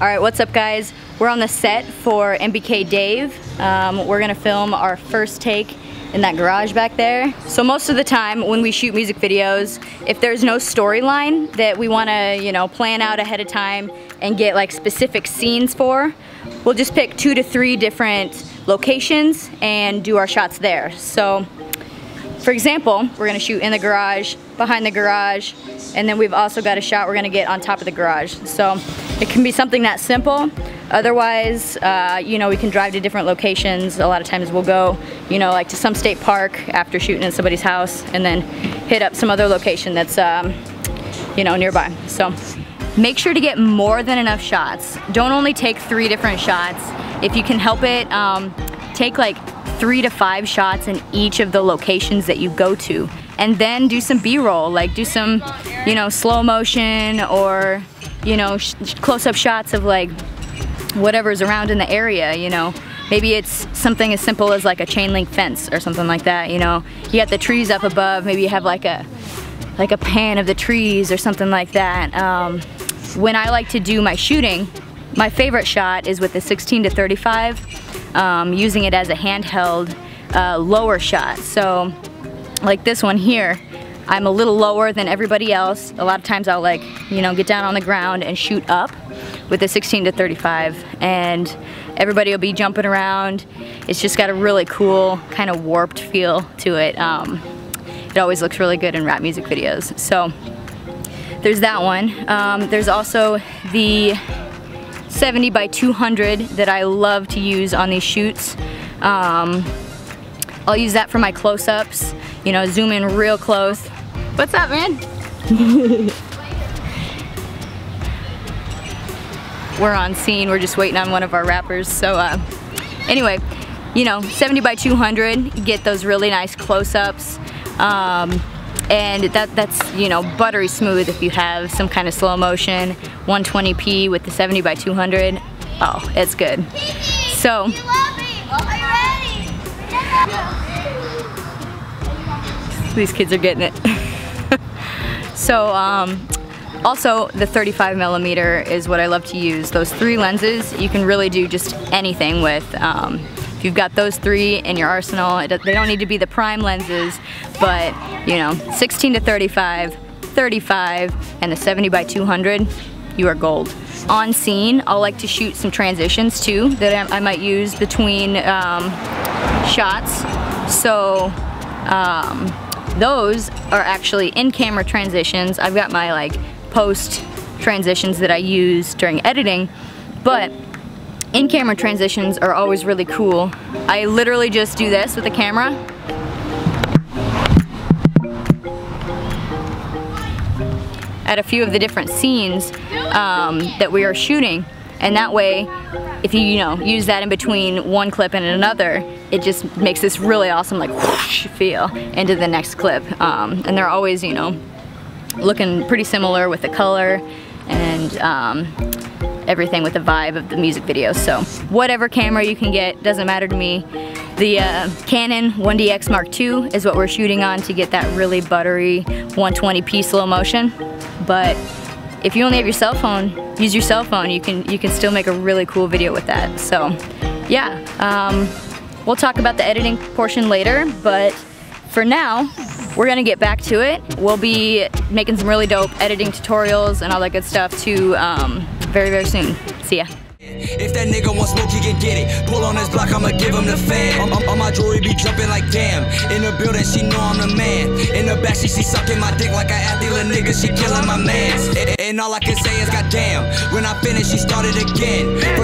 Alright, what's up guys? We're on the set for MBK Dave. We're gonna film our first take in that garage back there. So most of the time when we shoot music videos, if there's no storyline that we wanna, plan out ahead of time and get like specific scenes for, we'll just pick 2 to 3 different locations and do our shots there. So, for example, we're gonna shoot in the garage, behind the garage, and then we've also got a shot we're gonna get on top of the garage. So it can be something that simple. Otherwise, we can drive to different locations. A lot of times we'll go, like to some state park after shooting in somebody's house and then hit up some other location that's, nearby. So make sure to get more than enough shots. Don't only take 3 different shots. If you can help it, take like 3 to 5 shots in each of the locations that you go to. And then do some B-roll, like do some, slow motion or close-up shots of like whatever's around in the area, Maybe it's something as simple as like a chain link fence or something like that, You got the trees up above, maybe you have like a pan of the trees or something like that. When I like to do my shooting, my favorite shot is with the 16-35, using it as a handheld lower shot. So like this one here, I'm a little lower than everybody else. A lot of times I'll like, get down on the ground and shoot up with a 16-35 and everybody will be jumping around. It's just got a really cool kind of warped feel to it. It always looks really good in rap music videos. So there's that one. There's also the 70 by 200 that I love to use on these shoots. I'll use that for my close-ups, zoom in real close. What's up, man? We're on scene, we're just waiting on one of our rappers, so anyway, 70 by 200, get those really nice close-ups, and that's, buttery smooth if you have some kind of slow motion, 120p with the 70 by 200, oh, it's good. So, these kids are getting it. So, also the 35mm is what I love to use. Those 3 lenses you can really do just anything with. If you've got those 3 in your arsenal, they don't need to be the prime lenses, but 16-35, 35, and the 70 by 200, you are gold. On scene, I'll like to shoot some transitions too that I might use between shots. So. Those are actually in-camera transitions. I've got my like post transitions that I use during editing, but in-camera transitions are always really cool. I literally just do this with the camera. At a few of the different scenes that we are shooting, and that way, if you, use that in between one clip and another, it just makes this really awesome like whoosh feel into the next clip. And they're always, looking pretty similar with the color and everything with the vibe of the music video. So whatever camera you can get, doesn't matter to me. The Canon 1DX Mark II is what we're shooting on to get that really buttery 120p slow motion. But if you only have your cell phone, use your cell phone. You can still make a really cool video with that. So, yeah, we'll talk about the editing portion later, but for now, we're gonna get back to it. We'll be making some really dope editing tutorials and all that good stuff too, very, very soon. See ya. If that nigga wants smoke, he can get it. Pull on his block, I'ma give him the fan. On my jewelry be jumping like damn. In the building, she know I'm the man. In the back, she sucking my dick like an athlete. Little nigga, she killing my mans. And all I can say is goddamn. When I finish, she started again.